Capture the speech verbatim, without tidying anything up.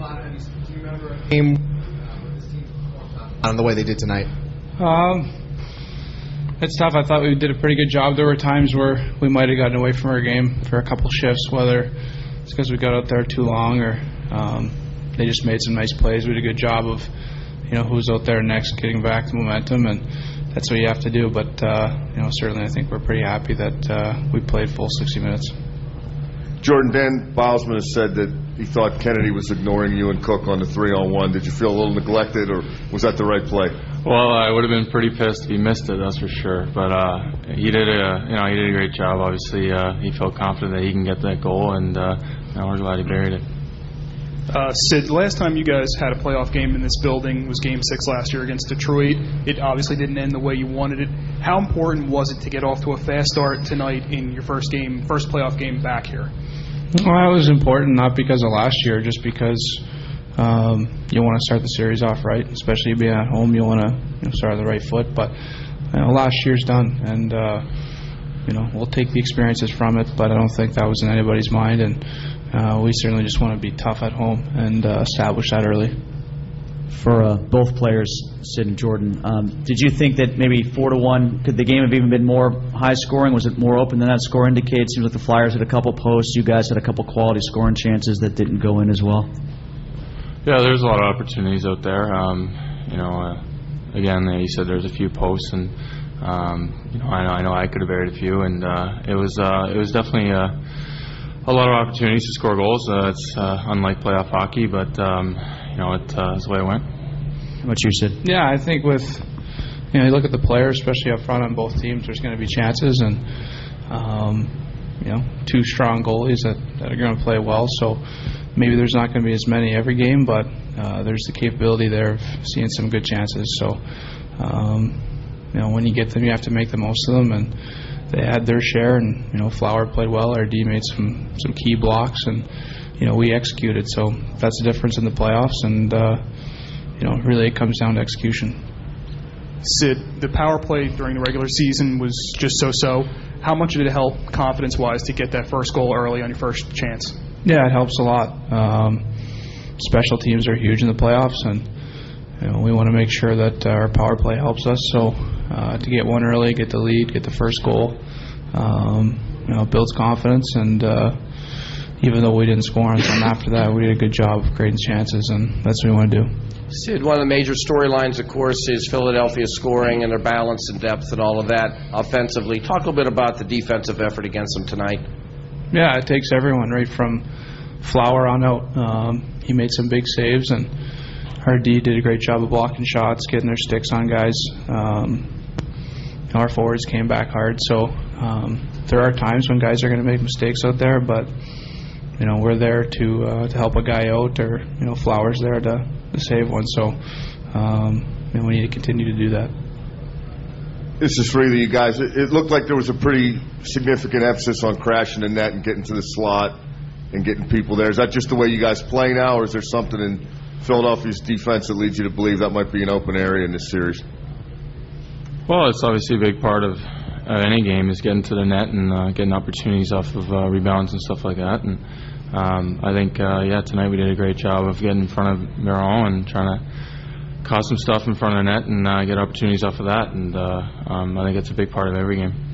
bottom? Do you remember a game uh, this team performed on the way they did tonight? Um, it's tough. I thought we did a pretty good job. There were times where we might have gotten away from our game for a couple shifts, whether it's because we got out there too long or um, they just made some nice plays. We did a good job of, you know, who's out there next, getting back the momentum, and that's what you have to do. But, uh, you know, certainly I think we're pretty happy that uh, we played full sixty minutes. Jordan Den Bilesman has said that he thought Kennedy was ignoring you and Cook on the three on one. Did you feel a little neglected, or was that the right play? Well, I would have been pretty pissed if he missed it, that's for sure. But uh, he did a, you know, he did a great job. Obviously, uh, he felt confident that he can get that goal, and uh, you know, we're glad he buried it. Uh, Sid, the last time you guys had a playoff game in this building was Game six last year against Detroit. It obviously didn't end the way you wanted it. How important was it to get off to a fast start tonight in your first game, first playoff game back here? Well, it was important, not because of last year, just because um, you want to start the series off right. Especially being at home, you want to you know, start on the right foot. But you know, last year's done, and uh, you know we'll take the experiences from it. But I don't think that was in anybody's mind, and uh, we certainly just want to be tough at home and uh, establish that early. For uh, both players, Sid and Jordan, um, did you think that maybe four to one could the game have even been more high scoring? Was it more open than that score indicates? Seems like the Flyers had a couple posts. You guys had a couple quality scoring chances that didn't go in as well. Yeah, there's a lot of opportunities out there. Um, you know, uh, again, you said there's a few posts, and um, you know, I know I know I could have buried a few, and uh, it was uh, it was definitely a, a lot of opportunities to score goals. Uh, it's uh, unlike playoff hockey, but. Um, You know, it, uh, that's the way it went. What you said? Yeah, I think with, you know, you look at the players, especially up front on both teams, there's going to be chances and, um, you know, two strong goalies that, that are going to play well. So maybe there's not going to be as many every game, but uh, there's the capability there of seeing some good chances. So, um, you know, when you get them, you have to make the most of them. And they had their share, and, you know, Flower played well. Our D made some, some key blocks, and, you know, we executed. So that's the difference in the playoffs, and, uh, you know, really it comes down to execution. Sid, the power play during the regular season was just so-so. How much did it help confidence-wise to get that first goal early on your first chance? Yeah, it helps a lot. Um, special teams are huge in the playoffs, and you know, we want to make sure that our power play helps us. So uh, to get one early, get the lead, get the first goal, um, you know, builds confidence, and uh, even though we didn't score on them after that, we did a good job of creating chances, and that's what we want to do. Sid, one of the major storylines, of course, is Philadelphia scoring and their balance and depth and all of that offensively. Talk a little bit about the defensive effort against them tonight. Yeah, it takes everyone, right from Flower on out. Um, he made some big saves, and our D did a great job of blocking shots, getting their sticks on guys. Um, our forwards came back hard, so um, there are times when guys are going to make mistakes out there, but you know, we're there to uh, to help a guy out, or you know, Flower's there to, to save one. So, um, and we need to continue to do that. This is for either you guys. It, it looked like there was a pretty significant emphasis on crashing the net and getting to the slot and getting people there. Is that just the way you guys play now, or is there something in Philadelphia's defense that leads you to believe that might be an open area in this series? Well, it's obviously a big part of uh, any game is getting to the net and uh, getting opportunities off of uh, rebounds and stuff like that. And Um, I think, uh, yeah, tonight we did a great job of getting in front of Miron and trying to cause some stuff in front of the net and uh, get opportunities off of that. And uh, um, I think it's a big part of every game.